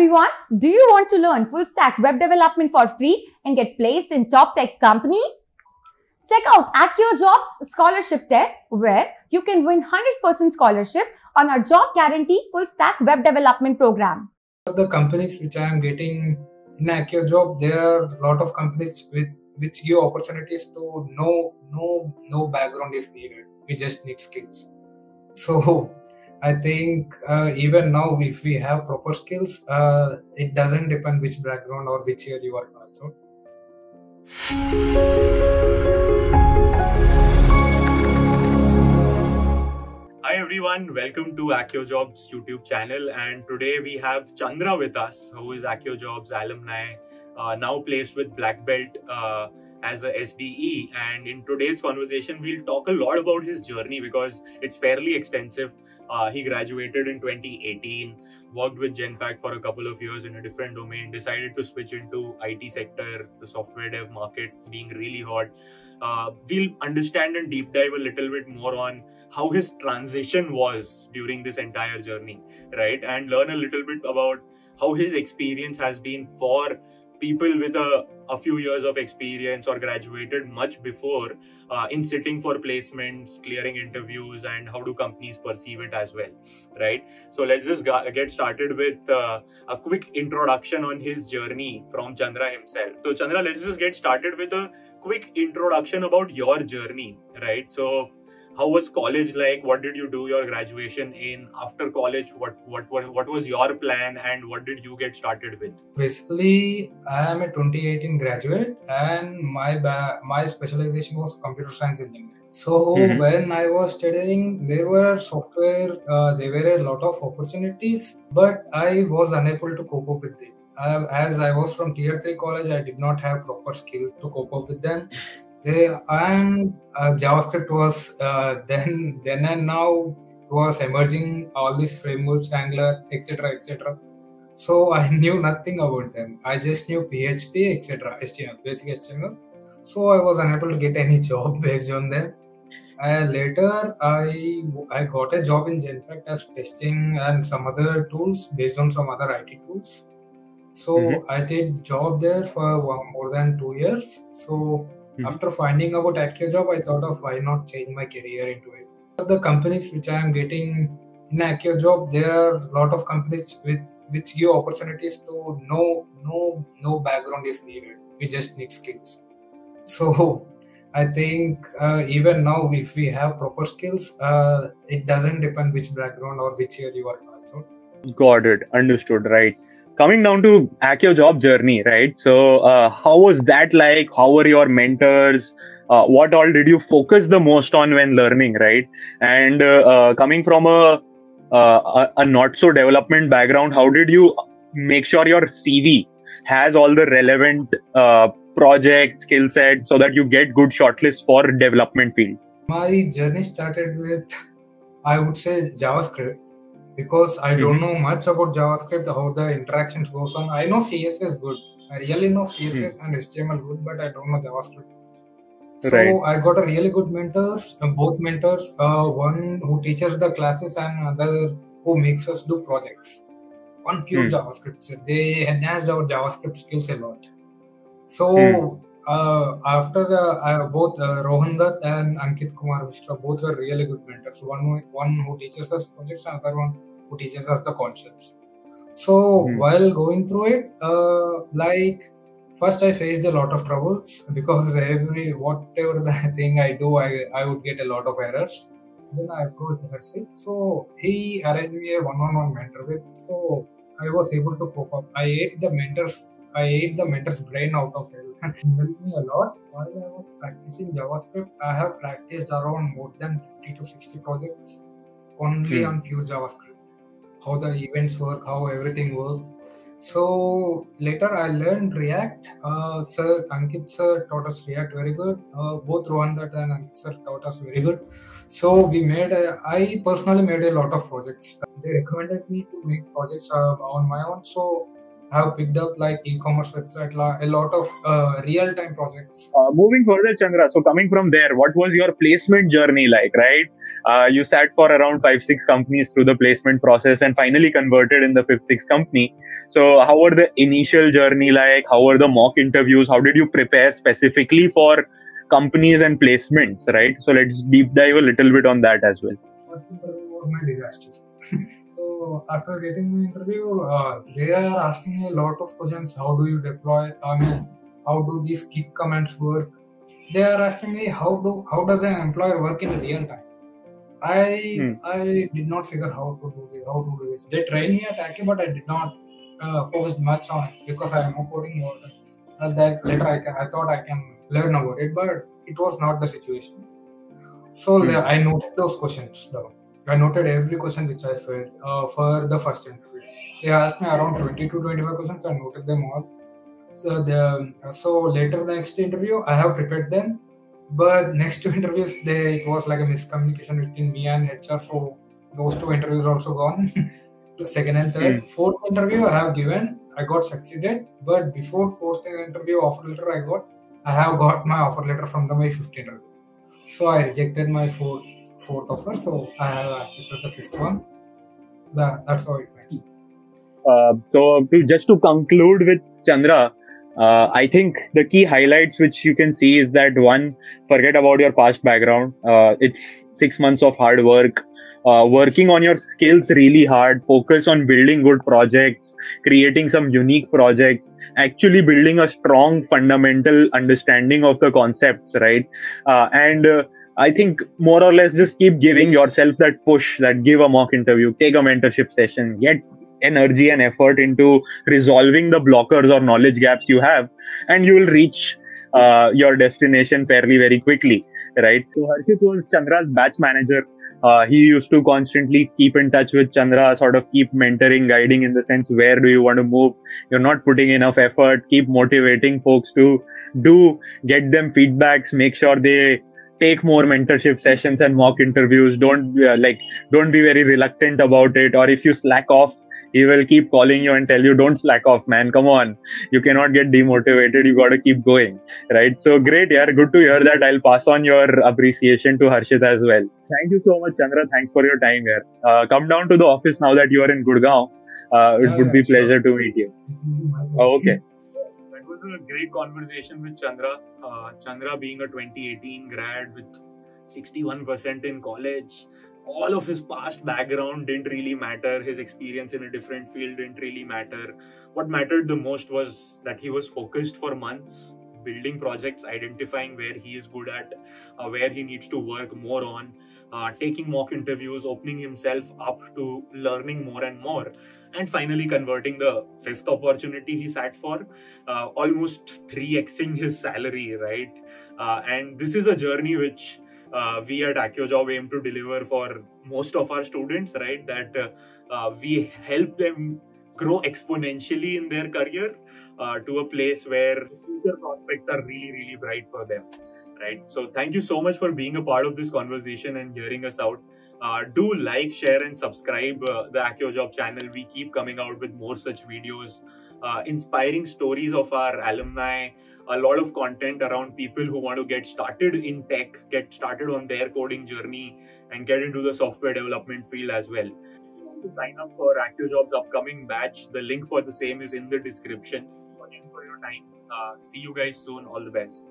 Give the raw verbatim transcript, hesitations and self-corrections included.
everyone, do you want to learn full stack web development for free and get placed in top tech companies? Check out AccioJob's scholarship test where you can win one hundred percent scholarship on our job guarantee full stack web development program. The companies which I am getting in AccioJob, there are a lot of companies with which give opportunities to no, no, no background is needed. We just need skills. So I think uh, even now, if we have proper skills, uh, it doesn't depend which background or which year you are passed out. Hi everyone, welcome to AccioJob's YouTube channel, and today we have Chandra with us, who is AccioJob's alumni, uh, now placed with BlackBelt uh, as a S D E. And in today's conversation, we'll talk a lot about his journey because it's fairly extensive. Uh, he graduated in twenty eighteen, worked with Genpact for a couple of years in a different domain, decided to switch into I T sector, the software dev market being really hot. Uh, we'll understand and deep dive a little bit more on how his transition was during this entire journey, right? And learn a little bit about how his experience has been for people with a, a few years of experience or graduated much before uh, in sitting for placements, clearing interviews, and how do companies perceive it as well, right? So let's just get started with uh, a quick introduction on his journey from Chandra himself. So Chandra, let's just get started with a quick introduction about your journey, right? So how was college like? What did you do your graduation in? After college, what what what, what was your plan and what did you get started with? Basically, I am a twenty eighteen graduate and my my specialization was computer science engineering. So mm-hmm. when I was studying, there were software, uh, there were a lot of opportunities, but I was unable to cope up with it. Uh, as I was from tier three college, I did not have proper skills to cope up with them. They, and uh, JavaScript was uh, then then and now was emerging, all these frameworks, Angular, etc, et cetera. So I knew nothing about them. I just knew P H P, et cetera, H T M L, basic H T M L. So I was unable to get any job based on them. Uh, later, I I got a job in Genpact as testing and some other tools based on some other I T tools. So mm-hmm. I did job there for one, more than two years. So after finding about AccioJob, I thought of why not change my career into it. The companies which I am getting in AccioJob, there are a lot of companies with which give opportunities to no no no background is needed. We just need skills. So I think uh, even now, if we have proper skills, uh, it doesn't depend which background or which year you are passed out. Got it. Understood. Right. Coming down to AccioJob journey, right? So uh, how was that like? How were your mentors? Uh, what all did you focus the most on when learning, right? And uh, uh, coming from a, uh, a not so development background, how did you make sure your C V has all the relevant uh, project skill set so that you get good shortlists for development field? My journey started with, I would say, JavaScript. Because I don't know much about JavaScript, how the interactions goes on. I know C S S good. I really know C S S hmm. and H T M L good, but I don't know JavaScript. So right. I got a really good mentors, uh, both mentors, uh, one who teaches the classes and another who makes us do projects on pure hmm. JavaScript. So they enhanced our JavaScript skills a lot. So hmm. uh, after the, uh, both uh, Rohan Dutt and Ankit Kumar Vishtra, both were really good mentors. One, one who teaches us projects, another one who teaches us the concepts. So mm. while going through it, uh, like first I faced a lot of troubles because every whatever the thing I do, I, I would get a lot of errors. Then I approached Harshit. So he arranged me a one-on-one mentor with. So I was able to cope up. I ate the mentors. I ate the mentor's brain out of hell. It helped me a lot. While I was practicing JavaScript, I have practiced around more than fifty to sixty projects only mm. on pure JavaScript. How the events work, how everything works. So later I learned React. Uh, sir, Ankit sir taught us React very good. Uh, both Rohan Dutt and Ankit sir taught us very good. So we made, a, I personally made a lot of projects. They recommended me to make projects uh, on my own. So I have picked up like e-commerce website, a lot of uh, real-time projects. Uh, moving further, Chandra, so coming from there, what was your placement journey like, right? Uh, you sat for around five, six companies through the placement process and finally converted in the fifth, sixth company. So how were the initial journey like? How were the mock interviews? How did you prepare specifically for companies and placements, right? So let's deep dive a little bit on that as well. Was my disaster. So after getting the interview, uh, they are asking a lot of questions. How do you deploy? I mean, how do these keep commands work? They are asking me how do how does an employer work in real time. I hmm. I did not figure how to do this. How to do this. They trained me at Accio, but I did not uh, focus much on it because I am coding more. Uh, that later I can, I thought I can learn about it, but it was not the situation. So hmm. they, I noted those questions down. I noted every question which I felt uh, for the first interview. They asked me around twenty to twenty-five questions. I noted them all. So the so later the next interview I have prepared them, but next two interviews they it was like a miscommunication between me and H R. So those two interviews also gone. The second and third, mm. fourth interview I have given. I got succeeded, but before fourth interview offer letter I got I have got my offer letter from the May fifteenth interview. So I rejected my fourth. fourth offer, so I have accepted the fifth one. That, that's how it went. Uh, so to, just to conclude with Chandra, uh, I think the key highlights which you can see is that one, forget about your past background. Uh, it's six months of hard work, uh, working on your skills really hard, focus on building good projects, creating some unique projects, actually building a strong fundamental understanding of the concepts, right? Uh, and uh, I think more or less just keep giving yourself that push, that give a mock interview, take a mentorship session, get energy and effort into resolving the blockers or knowledge gaps you have, and you will reach uh, your destination fairly very quickly, right? So Harshit was Chandra's batch manager. Uh, he used to constantly keep in touch with Chandra, sort of keep mentoring, guiding in the sense, where do you want to move? You're not putting enough effort, keep motivating folks to do, get them feedbacks, make sure they take more mentorship sessions and mock interviews. Don't uh, like, don't be very reluctant about it. Or if you slack off, he will keep calling you and tell you, don't slack off, man. Come on. You cannot get demotivated. You got to keep going. Right. So great. Yeah. Good to hear that. I'll pass on your appreciation to Harshit as well. Thank you so much, Chandra. Thanks for your time here. Uh, come down to the office now that you are in Gurgaon. Uh, it yeah, would be sure. pleasure to meet you. Oh, okay. A great conversation with Chandra. Uh, Chandra being a twenty eighteen grad with sixty-one percent in college, all of his past background didn't really matter. His experience in a different field didn't really matter. What mattered the most was that he was focused for months, building projects, identifying where he is good at, uh, where he needs to work more on, uh, taking mock interviews, opening himself up to learning more and more, and finally converting the fifth opportunity he sat for, uh, almost three X-ing his salary, right? Uh, and this is a journey which uh, we at AccioJob aim to deliver for most of our students, right? That uh, uh, we help them grow exponentially in their career uh, to a place where future prospects are really, really bright for them, right? So thank you so much for being a part of this conversation and hearing us out. Uh, do like, share and subscribe uh, the AccioJob channel. We keep coming out with more such videos, uh, inspiring stories of our alumni, a lot of content around people who want to get started in tech, get started on their coding journey and get into the software development field as well. If you want to sign up for AccioJob's upcoming batch, the link for the same is in the description. Thank you for your time. Uh, see you guys soon. All the best.